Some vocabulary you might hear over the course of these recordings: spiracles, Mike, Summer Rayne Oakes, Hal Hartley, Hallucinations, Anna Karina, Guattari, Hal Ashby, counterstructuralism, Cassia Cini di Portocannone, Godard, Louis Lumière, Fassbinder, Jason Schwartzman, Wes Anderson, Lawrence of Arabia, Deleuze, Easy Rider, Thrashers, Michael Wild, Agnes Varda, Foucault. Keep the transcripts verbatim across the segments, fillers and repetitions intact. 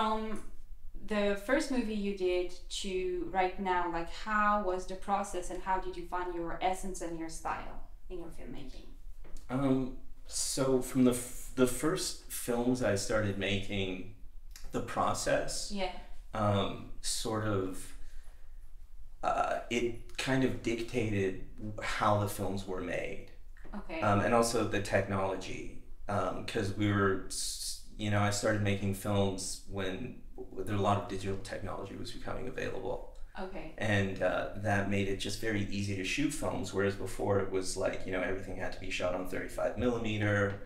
from the first movie you did to right now, like how was the process and how did you find your essence and your style in your filmmaking? Um, so from the, f the first films I started making, the process, yeah. um, sort of, uh, it kind of dictated how the films were made. Okay. Um, and also the technology, because um, we were, you know, I started making films when there a lot of digital technology was becoming available. Okay. And uh, that made it just very easy to shoot films, whereas before it was like, you know, everything had to be shot on thirty-five millimeter,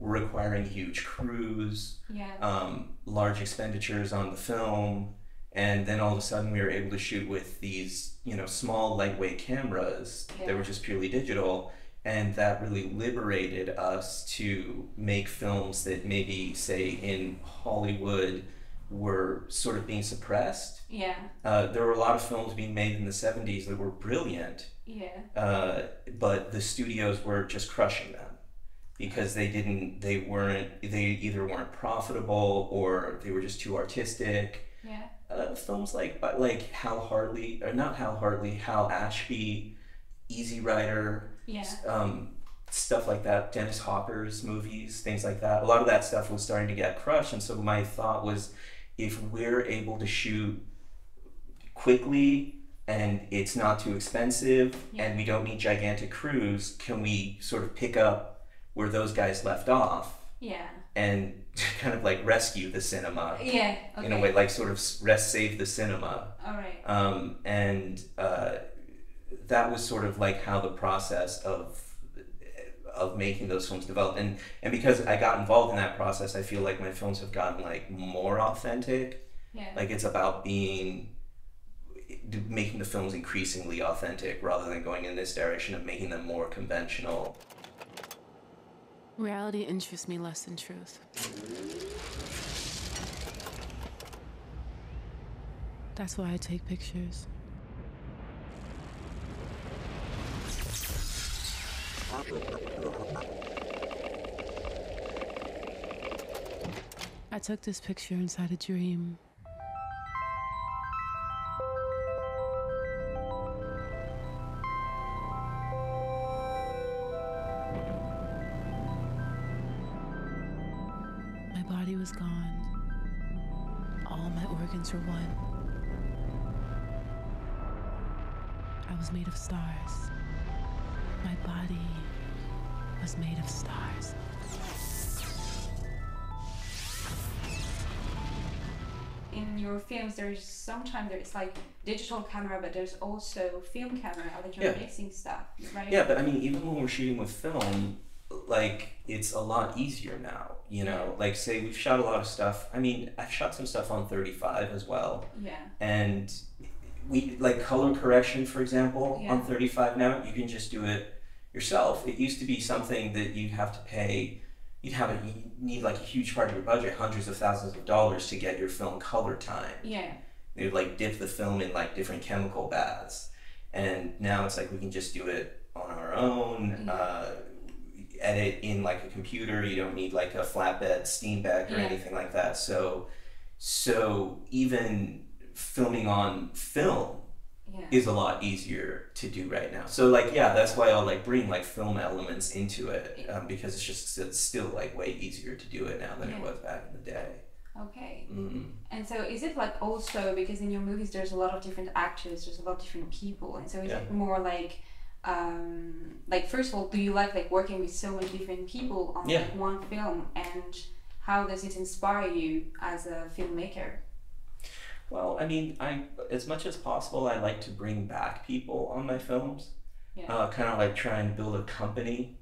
requiring huge crews, yeah. um, large expenditures on the film, and then all of a sudden we were able to shoot with these, you know, small lightweight cameras yeah. that were just purely digital, and that really liberated us to make films that maybe, say, in Hollywood were sort of being suppressed. Yeah. Uh, there were a lot of films being made in the seventies that were brilliant. Yeah. Uh, but the studios were just crushing them because they didn't, they weren't, they either weren't profitable or they were just too artistic. Yeah. Uh, films like, like Hal Hartley, or not Hal Hartley, Hal Ashby, Easy Rider. Yeah. Um, stuff like that, Dennis Hopper's movies, things like that. A lot of that stuff was starting to get crushed. And so my thought was, if we're able to shoot quickly and it's not too expensive yeah. and we don't need gigantic crews, can we sort of pick up where those guys left off yeah. and kind of like rescue the cinema yeah, okay. in a way, like sort of rest save the cinema. All right. Um, and uh, that was sort of like how the process of of making those films develop. And, and because I got involved in that process, I feel like my films have gotten like more authentic. Yeah. Like it's about being, making the films increasingly authentic rather than going in this direction of making them more conventional. Reality interests me less than truth. That's why I take pictures. I took this picture inside a dream. My body was gone. All my organs were one. I was made of stars. My body was made of stars. In your films, there's sometimes there's like digital camera, but there's also film camera, like you're yeah. mixing stuff, right? Yeah, but I mean, even when we're shooting with film, like it's a lot easier now, you know? Like say we've shot a lot of stuff. I mean, I've shot some stuff on thirty-five as well. Yeah. And we like color correction, for example, yeah. on thirty-five now, you can just do it yourself. It used to be something that you'd have to pay, you'd have a, you'd need like a huge part of your budget, hundreds of thousands of dollars to get your film color time. Yeah. They'd like dip the film in like different chemical baths. And now it's like, we can just do it on our own, yeah. uh, edit in like a computer. You don't need like a flatbed steam bag or yeah. anything like that. So, so even filming on film yeah. is a lot easier to do right now. So like, yeah, that's why I'll like bring like film elements into it um, because it's just, it's still like way easier to do it now than yeah. it was back in the day. Okay. Mm-hmm. And so is it like also, because in your movies, there's a lot of different actors, there's a lot of different people. And so is yeah. it more like, um, like, first of all, do you like, like working with so many different people on yeah. like one film, and how does it inspire you as a filmmaker? Well, I mean, I as much as possible, I like to bring back people on my films, yeah. uh, kind of like try and build a company.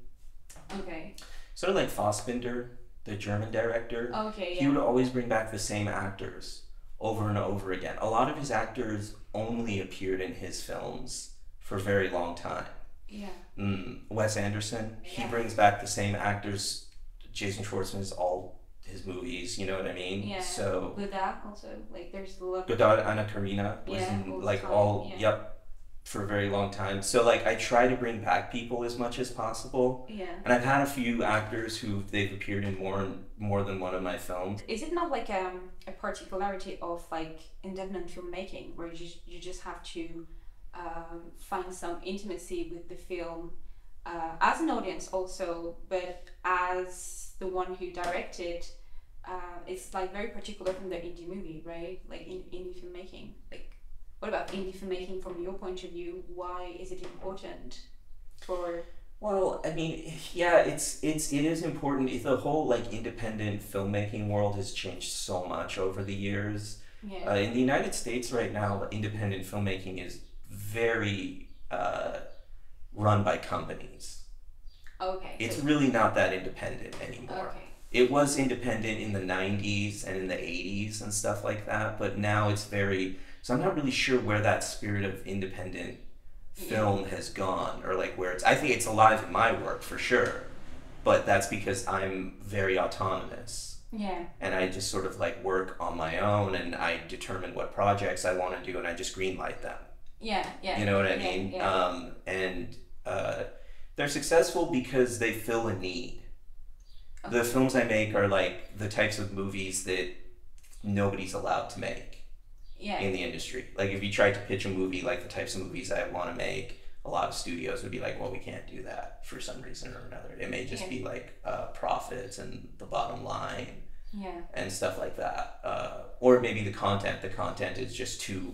Okay. Sort of like Fassbinder, the German director. Okay. Yeah. He would always bring back the same actors over and over again. A lot of his actors only appeared in his films for a very long time. Yeah. Mm, Wes Anderson, yeah. he brings back the same actors. Jason Schwartzman is all. His movies, you know what I mean? Yeah. So Godard also, like there's a lot. Godard, Anna Karina was yeah, in, all like time. all. Yeah. Yep. for a very long time. So like I try to bring back people as much as possible. Yeah. And I've had a few actors who they've appeared in more more than one of my films. Is it not like um, a particularity of like independent filmmaking where you you just have to um, find some intimacy with the film uh, as an audience also, but as the one who directed, uh, it's like very particular from the indie movie, right? Like in indie filmmaking, like. What about indie filmmaking from your point of view? Why is it important for? Well, I mean, yeah, it's it's it is important. The whole like independent filmmaking world has changed so much over the years. Yeah. Uh, in the United States right now, independent filmmaking is very uh, run by companies. Okay. It's so really not that independent anymore. Okay. It was independent in the nineties and in the eighties and stuff like that, but now it's very. So I'm not really sure where that spirit of independent film has gone, or like where it's, I think it's alive in my work for sure, but that's because I'm very autonomous. Yeah. And I just sort of like work on my own and I determine what projects I want to do and I just green light them. Yeah, yeah. You know what I yeah, mean? Yeah. Um, and uh, they're successful because they fill a need. Okay. The films I make are like the types of movies that nobody's allowed to make. Yeah. In the industry. Like if you tried to pitch a movie like the types of movies I want to make, a lot of studios would be like, well, we can't do that for some reason or another. It may just yeah. be like uh, profits and the bottom line yeah. and stuff like that. Uh, or maybe the content. The content is just too,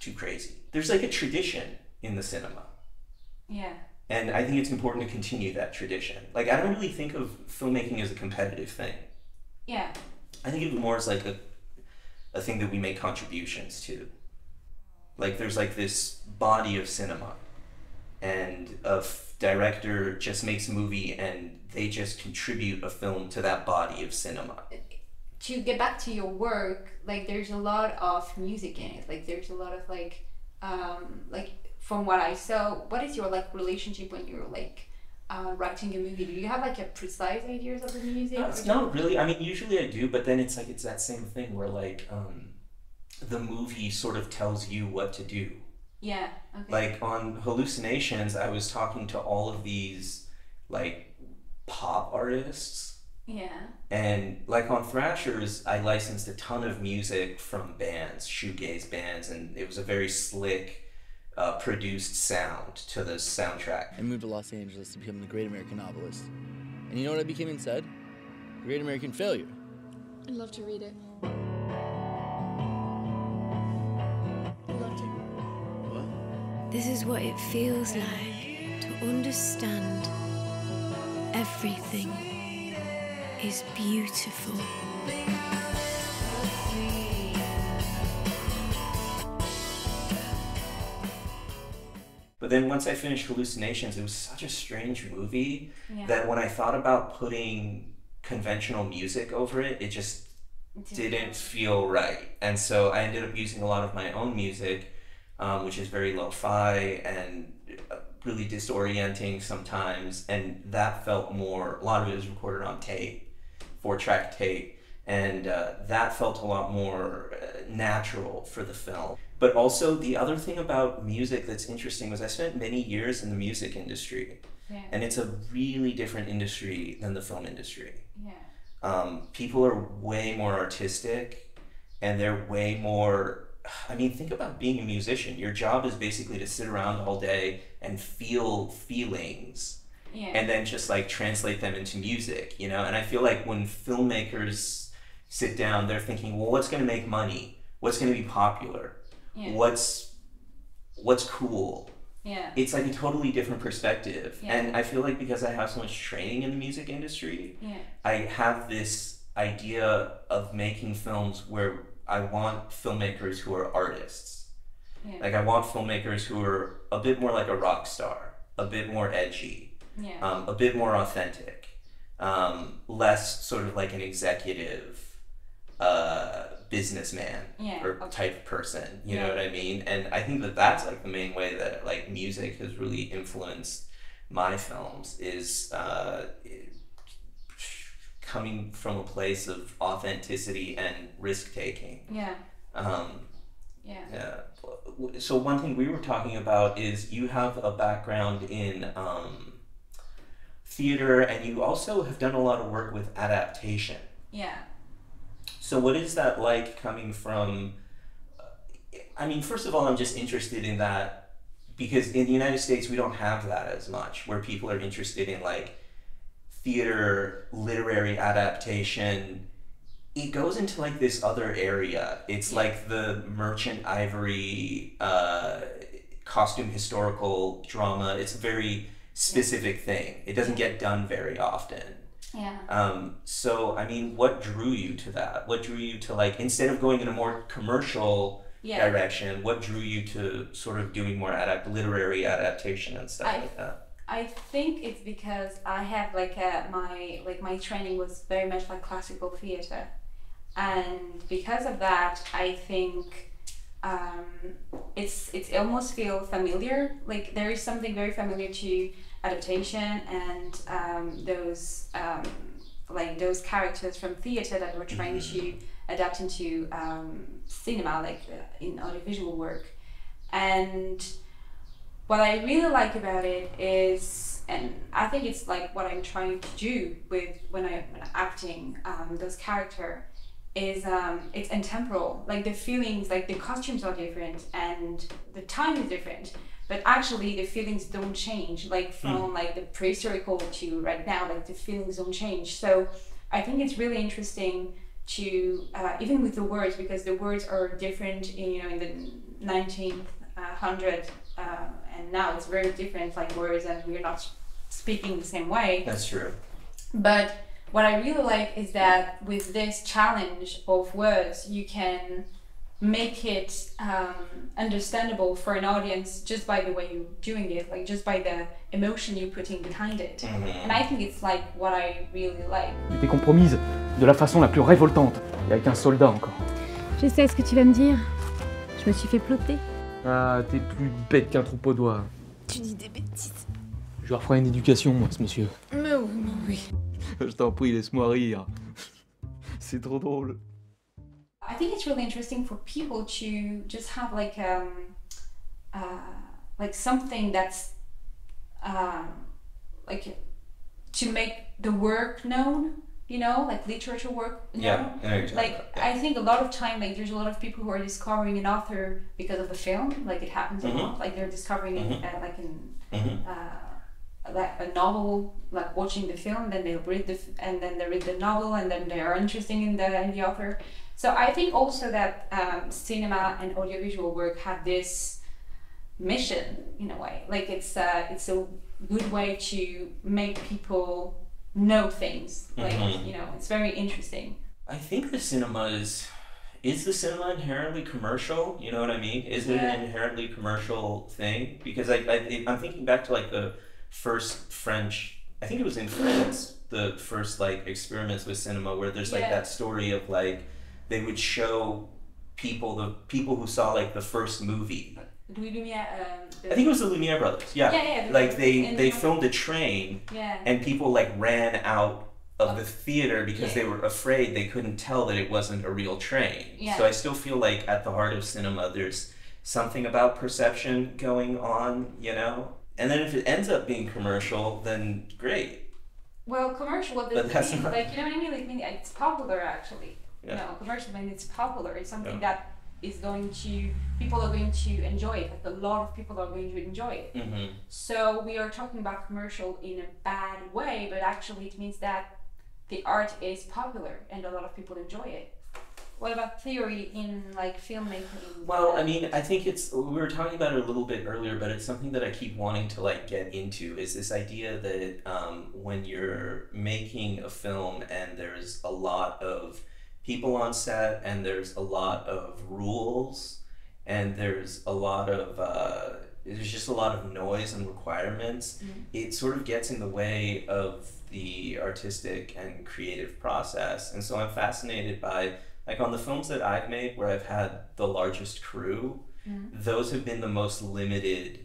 too crazy. There's like a tradition in the cinema. Yeah. And I think it's important to continue that tradition. Like I don't really think of filmmaking as a competitive thing. Yeah. I think of it more as like a a thing that we make contributions to. Like there's like this body of cinema and a director just makes a movie and they just contribute a film to that body of cinema. To get back to your work, like there's a lot of music in it. Like there's a lot of like, um, like from what I saw, what is your like relationship when you're like Uh, writing a movie? Do you have like a precise ideas of the music? No, it's not really. I mean, usually I do, but then it's like it's that same thing where like um, the movie sort of tells you what to do. Yeah. Okay. Like on Hallucinations, I was talking to all of these like pop artists. Yeah. And like on Thrashers, I licensed a ton of music from bands, shoegaze bands, and it was a very slick. Uh, produced sound to the soundtrack. I moved to Los Angeles to become the great American novelist. And you know what I became instead? Great American failure. I'd love to read it. I'd love to. What? This is what it feels like to understand everything is beautiful. But then once I finished Hallucinations, it was such a strange movie yeah. that when I thought about putting conventional music over it, it just didn't feel right. And so I ended up using a lot of my own music, um, which is very lo-fi and really disorienting sometimes. And that felt more, a lot of it was recorded on tape, four-track tape. And uh, that felt a lot more natural for the film. But also the other thing about music that's interesting was I spent many years in the music industry. Yeah. And it's a really different industry than the film industry. Yeah. Um, people are way more artistic and they're way more, I mean, think about being a musician. Your job is basically to sit around all day and feel feelings yeah. and then just like translate them into music, you know? And I feel like when filmmakers sit down, they're thinking, well, what's gonna make money? What's gonna be popular? Yeah. What's what's cool? Yeah. It's like a totally different perspective. Yeah. And I feel like because I have so much training in the music industry, yeah. I have this idea of making films where I want filmmakers who are artists. Yeah. Like I want filmmakers who are a bit more like a rock star, a bit more edgy, yeah. um, a bit more authentic, um, less sort of like an executive uh, businessman yeah, or okay. type person, you yeah. know what I mean? And I think that that's like the main way that like music has really influenced my films is uh, coming from a place of authenticity and risk taking. Yeah. Um, Yeah. Yeah. So one thing we were talking about is you have a background in um, theater, and you also have done a lot of work with adaptation. Yeah. So what is that like coming from, I mean, first of all, I'm just interested in that because in the United States, we don't have that as much, where people are interested in like theater, literary adaptation. It goes into like this other area. It's like the Merchant Ivory uh, costume historical drama. It's a very specific thing. It doesn't get done very often. Yeah. Um, so, I mean, what drew you to that? What drew you to like, instead of going in a more commercial yeah. direction, what drew you to sort of doing more adapt literary adaptation and stuff I, like that? I think it's because I have like a, my, like my training was very much like classical theater. And because of that, I think um, it's, it's it almost feels familiar. Like there is something very familiar to adaptation and um, those um, like those characters from theater that we're trying mm-hmm. to adapt into um, cinema, like uh, in audiovisual work. And what I really like about it is, and I think it's like what I'm trying to do with when I'm acting um, those character is um, it's intemporal. Like the feelings, like the costumes are different and the time is different. But actually the feelings don't change, like from mm. like the prehistorical to right now, like the feelings don't change. So I think it's really interesting to, uh, even with the words, because the words are different in, you know, in the nineteenth uh, hundred, uh, and now it's very different, like words, and we're not speaking the same way. That's true. But what I really like is that with this challenge of words, you can make it um, understandable for an audience just by the way you're doing it, like just by the emotion you're putting behind it. And I think it's like what I really like. Tu t'es compromise de la façon la plus révoltante, et avec un soldat encore. Je sais ce que tu vas me dire. Je me suis fait ploter. Ah, t'es plus bête qu'un troupeau d'oies. Tu dis des bêtises. Je leur ferai une éducation, moi, ce monsieur. Mais oui, mais oui. Je t'en prie, laisse-moi rire. C'est trop drôle. I think it's really interesting for people to just have like um, uh, like something that's um, like to make the work known, you know, like literature work. Yeah, yeah, like yeah. I think a lot of time, like there's a lot of people who are discovering an author because of a film. Like it happens mm-hmm. a lot. Like they're discovering mm-hmm. it, uh, like in mm-hmm. uh, like a novel, like watching the film, then they read the f and then they read the novel, and then they are interested in the in the author. So I think also that um, cinema and audiovisual work have this mission in a way. Like it's uh, it's a good way to make people know things. Like mm-hmm. you know, it's very interesting. I think the cinema is is the cinema inherently commercial. You know what I mean? Is yeah. it an inherently commercial thing? Because I, I I'm thinking back to like the first French. I think it was in France the first like experiments with cinema where there's like yeah. that story of like. They would show people the people who saw like the first movie. Louis Lumière. Um, I think it was the Lumière brothers. Yeah. Yeah, yeah the like they they filmed a train. Yeah. And people like ran out of the theater because yeah. they were afraid they couldn't tell that it wasn't a real train. Yeah. So I still feel like at the heart of cinema, there's something about perception going on, you know. And then if it ends up being commercial, then great. Well, commercial. Well, but that's not... like you know what I mean. Like I mean, it's popular actually. Yeah. No, commercial, when it's popular, it's something yeah. that is going to, people are going to enjoy it, like a lot of people are going to enjoy it. Mm-hmm. So we are talking about commercial in a bad way, but actually it means that the art is popular and a lot of people enjoy it. What about theory in like filmmaking? Well, I mean, I think it's, we were talking about it a little bit earlier, but it's something that I keep wanting to like get into is this idea that um, when you're making a film and there's a lot of people on set, and there's a lot of rules, and there's a lot of uh, there's just a lot of noise and requirements. Mm-hmm. It sort of gets in the way of the artistic and creative process, and so I'm fascinated by like on the films that I've made where I've had the largest crew. Mm-hmm. Those have been the most limited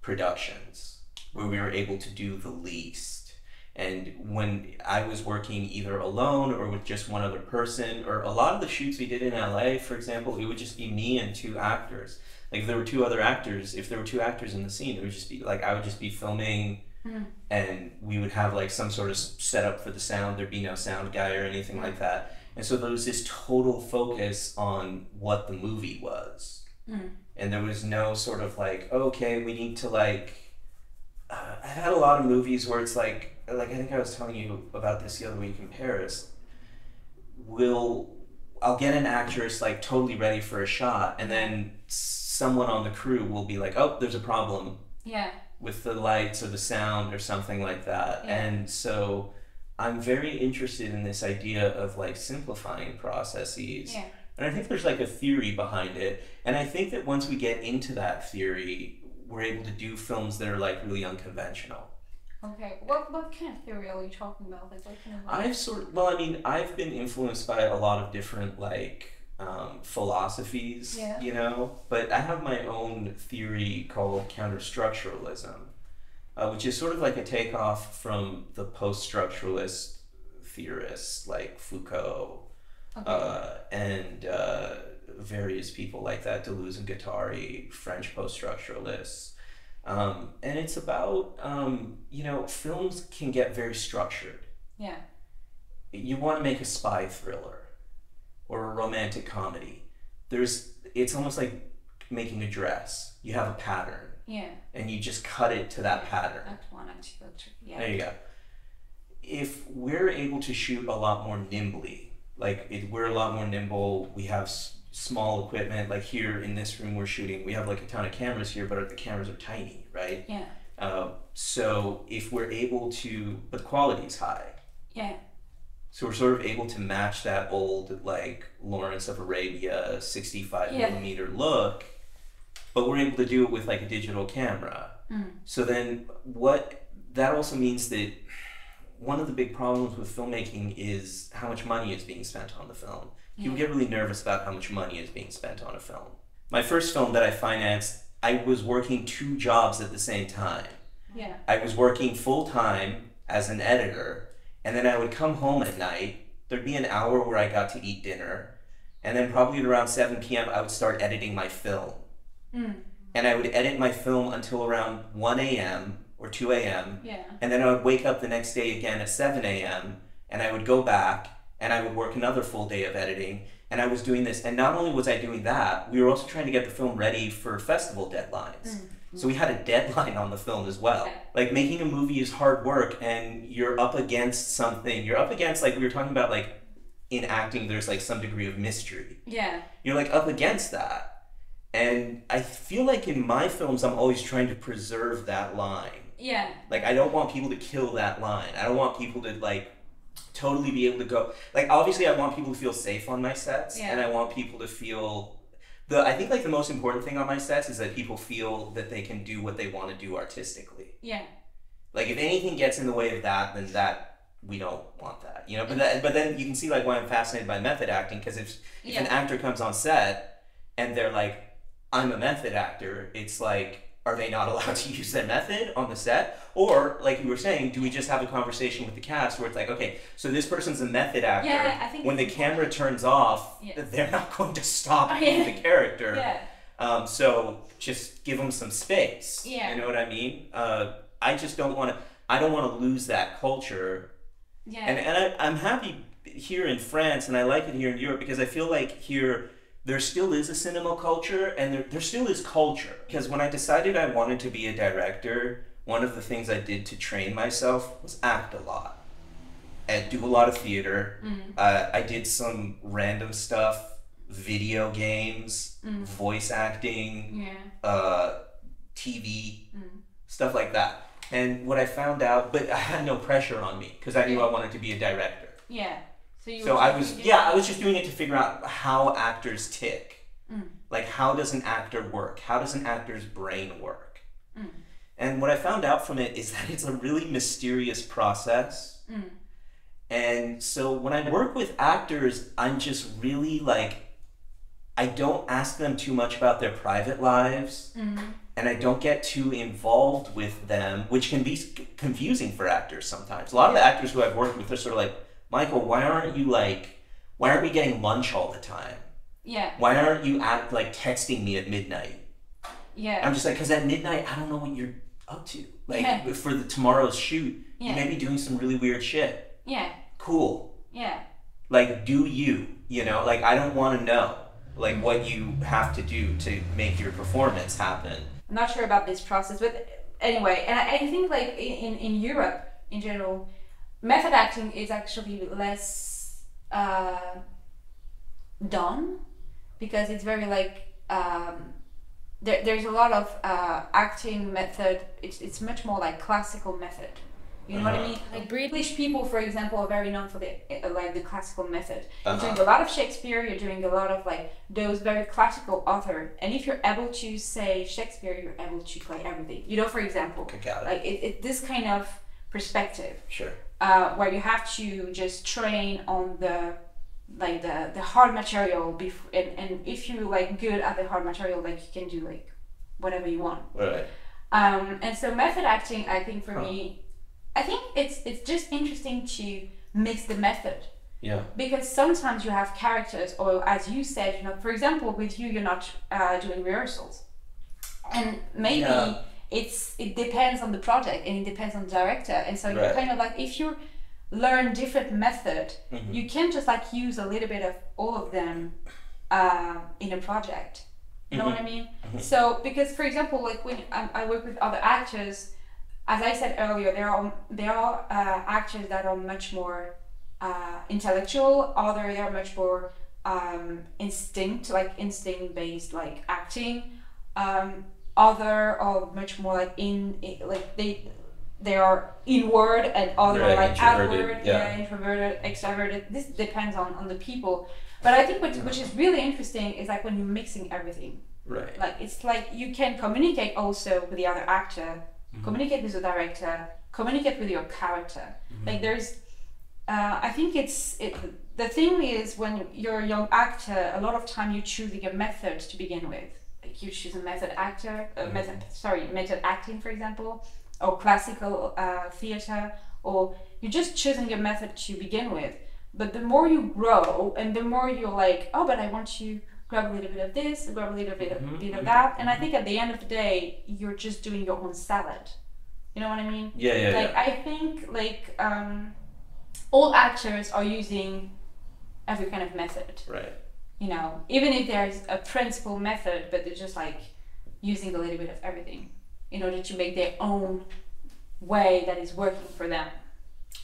productions where we were able to do the least. And when I was working either alone or with just one other person, or a lot of the shoots we did in L A, for example, it would just be me and two actors. Like if there were two other actors, if there were two actors in the scene, it would just be like, I would just be filming mm. and we would have like some sort of setup for the sound. There'd be no sound guy or anything mm. like that. And so there was this total focus on what the movie was. Mm. And there was no sort of like, okay, we need to like, uh, I've had a lot of movies where it's like, like I think I was telling you about this the other week in Paris, we'll, I'll get an actress like totally ready for a shot, and then someone on the crew will be like, oh, there's a problem yeah. with the lights or the sound or something like that. Yeah. And so I'm very interested in this idea of like simplifying processes. Yeah. And I think there's like a theory behind it. And I think that once we get into that theory, we're able to do films that are like really unconventional. Okay, what, what kind of theory are you talking about? Like, what kind of I've sort of, well, I mean, I've been influenced by a lot of different, like, um, philosophies, yeah. you know? But I have my own theory called counterstructuralism, uh, which is sort of like a takeoff from the post-structuralist theorists like Foucault okay. uh, and uh, various people like that, Deleuze and Guattari, French post-structuralists. Um, and it's about, um, you know, films can get very structured. Yeah. You want to make a spy thriller or a romantic comedy. There's, it's almost like making a dress. You have a pattern. Yeah. And you just cut it to that yeah. pattern. Act one, act two, act three. Yeah. There you go. If we're able to shoot a lot more nimbly, like it, we're a lot more nimble, we have small equipment, like here in this room we're shooting, we have like a ton of cameras here, but the cameras are tiny, right? Yeah. Uh, so if we're able to, but the quality's high. Yeah. So we're sort of able to match that old like Lawrence of Arabia sixty-five yeah. millimeter look, but we're able to do it with like a digital camera. Mm. So then what, that also means that one of the big problems with filmmaking is how much money is being spent on the film. People get really nervous about how much money is being spent on a film. My first film that I financed, I was working two jobs at the same time. Yeah. I was working full-time as an editor, and then I would come home at night, there'd be an hour where I got to eat dinner, and then probably around seven p m I would start editing my film. Mm. And I would edit my film until around one a m or two a m Yeah. And then I would wake up the next day again at seven a m and I would go back, and I would work another full day of editing, and I was doing this. And not only was I doing that, we were also trying to get the film ready for festival deadlines. Mm-hmm. So we had a deadline on the film as well. Okay. Like making a movie is hard work, and you're up against something. You're up against, like we were talking about, like in acting, there's like some degree of mystery. Yeah. You're like up against that. And I feel like in my films, I'm always trying to preserve that line. Yeah. Like I don't want people to kill that line. I don't want people to like, totally be able to go, like obviously I want people to feel safe on my sets yeah. and I want people to feel, the I think like the most important thing on my sets is that people feel that they can do what they want to do artistically. Yeah. Like if anything gets in the way of that, then that, we don't want that, you know? But that, but then you can see like why I'm fascinated by method acting, because if, if yeah. an actor comes on set and they're like, I'm a method actor, it's like, are they not allowed to use their method on the set? Or, like you were saying, do we just have a conversation with the cast where it's like, okay, so this person's a method actor. Yeah, I think when the camera turns off, yeah. they're not going to stop oh, yeah. the character. Yeah. Um, so just give them some space. Yeah. You know what I mean? Uh, I just don't want to, I don't want to lose that culture. Yeah. And, and I, I'm happy here in France, and I like it here in Europe, because I feel like here, there still is a cinema culture, and there, there still is culture. Because when I decided I wanted to be a director, one of the things I did to train myself was act a lot. I do a lot of theater. Mm. Uh, I did some random stuff, video games, mm. voice acting, yeah. uh, T V, mm. stuff like that. And what I found out, but I had no pressure on me, because I knew yeah. I wanted to be a director. Yeah. So, you so I was, yeah, that? I was just doing it to figure out how actors tick. Mm. Like, how does an actor work? How does an actor's brain work? Mm. And what I found out from it is that it's a really mysterious process. Mm. And so when I work with actors, I'm just really like, I don't ask them too much about their private lives. Mm. and I don't get too involved with them, which can be confusing for actors sometimes. A lot of the actors who I've worked with are sort of like, Michael, why aren't you like, why aren't we getting lunch all the time? Yeah. Why aren't you at, like texting me at midnight? Yeah. I'm just like, because at midnight, I don't know what you're up to. Like yeah. for the tomorrow's shoot, yeah. you may be doing some really weird shit. Yeah. Cool. Yeah. Like, do you, you know, like, I don't want to know, like, what you have to do to make your performance happen. I'm not sure about this process, but anyway, and I, I think, like, in, in Europe, in general, method acting is actually less uh, done, because it's very, like, um, there, there's a lot of uh, acting method, it's, it's much more like classical method. You know mm-hmm. what I mean? Like British people, for example, are very known for the like the classical method. Uh-huh. You're doing a lot of Shakespeare. You're doing a lot of like those very classical author. And if you're able to say Shakespeare, you're able to play everything. You know, for example, it. like it, it, this kind of perspective, sure, uh, where you have to just train on the like the the hard material. Before, and and if you like good at the hard material, like you can do like whatever you want. Right. Um, and so method acting, I think for huh. me. I think it's it's just interesting to mix the method. Yeah. Because sometimes you have characters, or as you said, you know, for example, with you, you're not uh, doing rehearsals, and maybe yeah. it's it depends on the project and it depends on the director, and so right. you're kind of like if you learn different method, mm-hmm. you can just like use a little bit of all of them uh, in a project. You mm-hmm. know what I mean? Mm-hmm. So because for example, like when I, I work with other actors. As I said earlier, there are there are uh, actors that are much more uh, intellectual. Others they are much more um, instinct, like instinct-based, like acting. Um, other are much more like in, in like they they are inward, and other are like outward, yeah, introverted, extroverted. This depends on on the people. But I think what which is really interesting is like when you're mixing everything. Right. Like it's like you can communicate also with the other actor. Mm-hmm. Communicate with the director, communicate with your character. Mm-hmm. Like there's, uh, I think it's, it, the thing is when you're a young actor, a lot of time you're choosing a method to begin with. Like you choose a method actor, uh, mm-hmm. method, sorry, method acting, for example, or classical uh, theater, or you're just choosing a method to begin with. But the more you grow and the more you're like, oh, but I want to grab a little bit of this, grab a little bit of, mm-hmm. bit of that. And I think at the end of the day, you're just doing your own salad. You know what I mean? Yeah, yeah, Like, yeah. I think, like, um, all actors are using every kind of method. Right. You know, even if there's a principal method, but they're just, like, using a little bit of everything in order to make their own way that is working for them.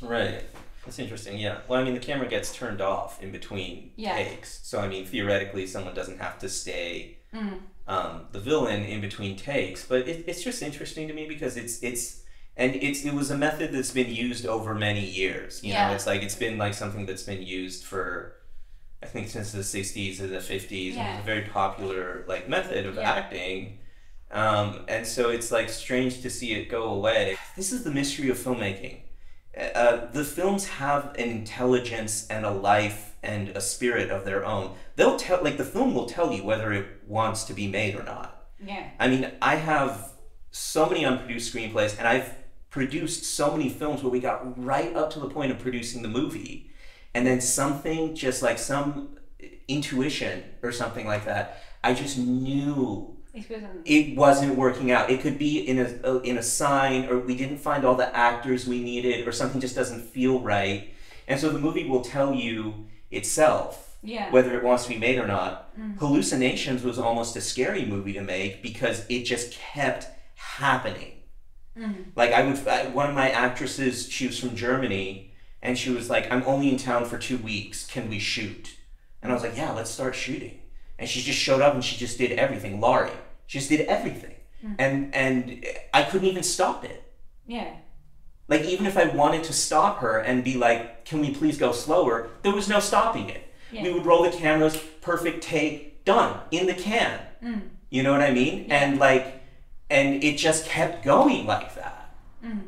Right. That's interesting, yeah. Well, I mean, the camera gets turned off in between yeah. takes. So, I mean, theoretically, someone doesn't have to stay mm. um, the villain in between takes. But it, it's just interesting to me because it's, it's and it's it was a method that's been used over many years. You yeah. know, it's like, it's been like something that's been used for, I think, since the sixties or the fifties. Yeah. And it's a very popular, like, method of yeah. acting. Um, and so it's, like, strange to see it go away. This is the mystery of filmmaking. Uh, the films have an intelligence and a life and a spirit of their own. They'll tell, like the film will tell you whether it wants to be made or not. Yeah. I mean, I have so many unproduced screenplays, and I've produced so many films where we got right up to the point of producing the movie, and then something just like some intuition or something like that, I just knew it wasn't working out. It could be in a in a sign, or we didn't find all the actors we needed, or something just doesn't feel right. And so the movie will tell you itself yeah. whether it wants to be made or not. Mm-hmm. Hallucinations was almost a scary movie to make because it just kept happening. Mm-hmm. Like I would, I, one of my actresses, she was from Germany, and she was like, "I'm only in town for two weeks. Can we shoot?" And I was like, "Yeah, let's start shooting." And she just showed up and she just did everything. Laurie. She just did everything. Mm-hmm. And and I couldn't even stop it. Yeah. Like, even if I wanted to stop her and be like, can we please go slower? There was no stopping it. Yeah. We would roll the cameras, perfect take, done, in the can. Mm. You know what I mean? Yeah. And like, and it just kept going like that. Mm.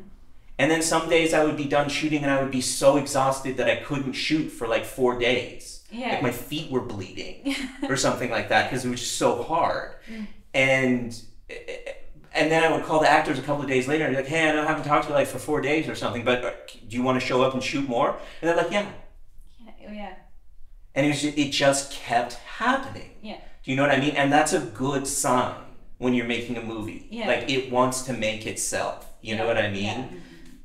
And then some days I would be done shooting and I would be so exhausted that I couldn't shoot for like four days. Yeah. Like my feet were bleeding or something like that because it was just so hard. Mm. And And then I would call the actors a couple of days later and be like, hey, I know I haven't talked to you like for four days or something, but do you want to show up and shoot more? And they're like, yeah. Yeah. yeah. And it, was just, it just kept happening. Yeah. Do you know what I mean? And that's a good sign when you're making a movie. Yeah. Like it wants to make itself. You yeah. know what I mean? Yeah.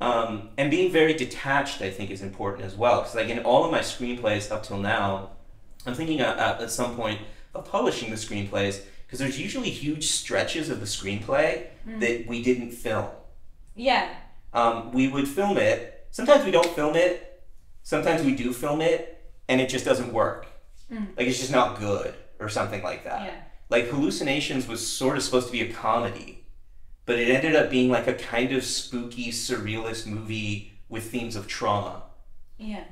Um, and being very detached, I think, is important as well. Because like in all of my screenplays up till now, I'm thinking at, at some point of publishing the screenplays, because there's usually huge stretches of the screenplay mm. that we didn't film. Yeah. Um, we would film it. Sometimes we don't film it. Sometimes we do film it, and it just doesn't work. Mm. Like, it's just not good or something like that. Yeah. Like, Hallucinations was sort of supposed to be a comedy, but it ended up being like a kind of spooky, surrealist movie with themes of trauma. Yeah.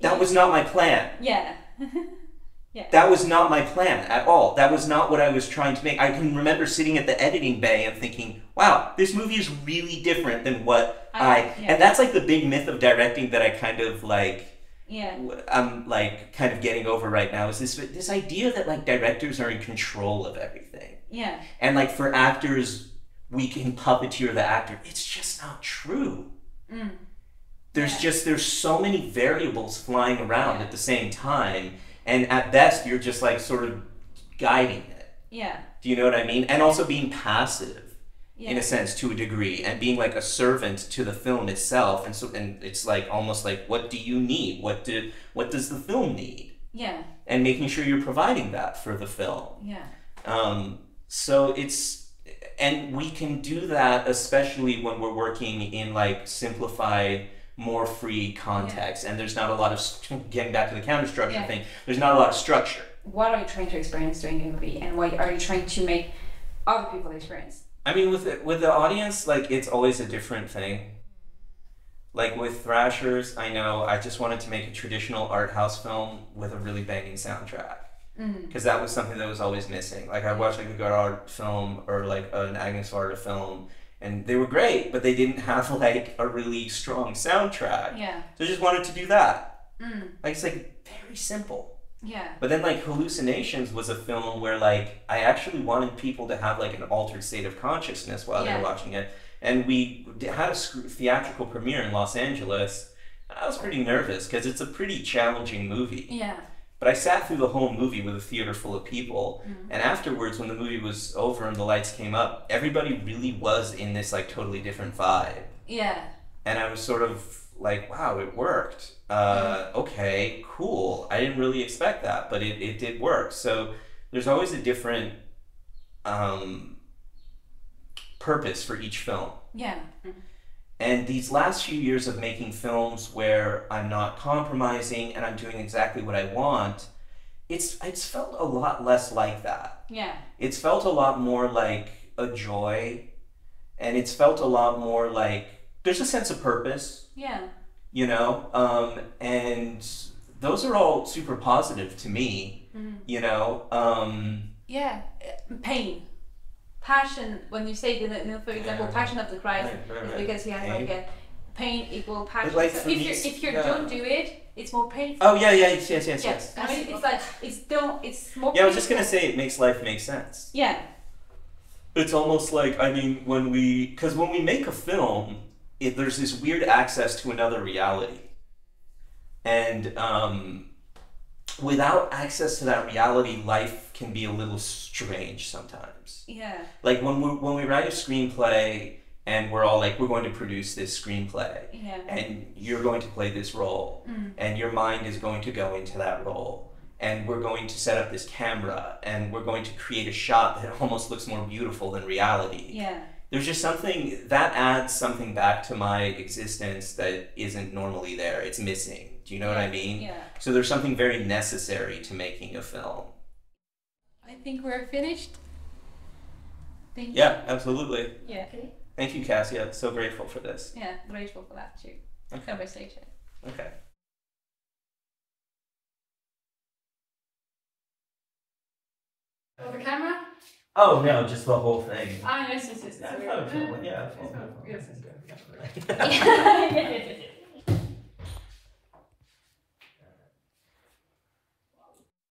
That yeah. was not my plan. Yeah. Yeah. That was not my plan at all. That was not what I was trying to make. I can remember sitting at the editing bay and thinking, wow, this movie is really different than what I... I yeah. And that's like the big myth of directing that I kind of like... Yeah. I'm like kind of getting over right now is this this idea that like directors are in control of everything. Yeah. And like for actors, we can puppeteer the actor. It's just not true. Mm. There's yeah. just, there's so many variables flying around yeah. at the same time. And at best, you're just like sort of guiding it. Yeah. Do you know what I mean? And also being passive yeah. in a sense to a degree and being like a servant to the film itself. And so, and it's like almost like, what do you need? What do, what does the film need? Yeah. And making sure you're providing that for the film. Yeah. Um, so it's, and we can do that, especially when we're working in like simplified, more free context, yeah. and there's not a lot of, getting back to the counter structure yeah. thing, there's not a lot of structure. What are you trying to experience during a movie, and what are you trying to make other people experience? I mean, with the, with the audience, like, it's always a different thing. Like with Thrashers, I know I just wanted to make a traditional art house film with a really banging soundtrack, because mm. that was something that was always missing. Like I watched like a Godard film or like an Agnes Varda film, and they were great, but they didn't have like a really strong soundtrack. Yeah. So I just wanted to do that. Mm. Like it's like very simple. Yeah. But then like Hallucinations was a film where like I actually wanted people to have like an altered state of consciousness while yeah. they were watching it, and we had a theatrical premiere in Los Angeles. And I was pretty nervous because it's a pretty challenging movie. Yeah. But I sat through the whole movie with a theater full of people, mm-hmm. and afterwards, when the movie was over and the lights came up, everybody really was in this like totally different vibe. Yeah. And I was sort of like, wow, it worked. Uh, mm-hmm. Okay, cool. I didn't really expect that, but it, it did work. So there's always a different um, purpose for each film. Yeah. Mm-hmm. And these last few years of making films where I'm not compromising and I'm doing exactly what I want, it's it's felt a lot less like that. Yeah. It's felt a lot more like a joy, and it's felt a lot more like there's a sense of purpose. Yeah. You know, um, and those are all super positive to me. Mm-hmm. You know. Um, yeah. Pain. Passion, when you say, the, you know, for example, yeah. Passion of the Christ, right, right, right. because he has pain. Like a pain equal passion. Like so if you if you yeah. don't do it, it's more painful. Oh yeah, yeah, yes, yes, yes. yes. I mean, it's like it's don't it's more. Yeah, painful. I was just gonna say it makes life make sense. Yeah. It's almost like I mean when we because when we make a film, it, there's this weird access to another reality, and um, without access to that reality, life can be a little strange sometimes. Yeah. Like when we when we write a screenplay and we're all like, we're going to produce this screenplay. Yeah. And you're going to play this role. Mm. And your mind is going to go into that role. And we're going to set up this camera and we're going to create a shot that almost looks more beautiful than reality. Yeah. There's just something that adds something back to my existence that isn't normally there. It's missing. Do you know yeah. what I mean? Yeah. So there's something very necessary to making a film. I think we're finished. Thank yeah, you. absolutely. Yeah. Okay. Thank you, Cassia. So grateful for this. Yeah, grateful for that too. Okay. Conversation. Okay. Over camera? Oh no, just the whole thing. Ah yes, yes, yes. Yeah, yes, yes, yes.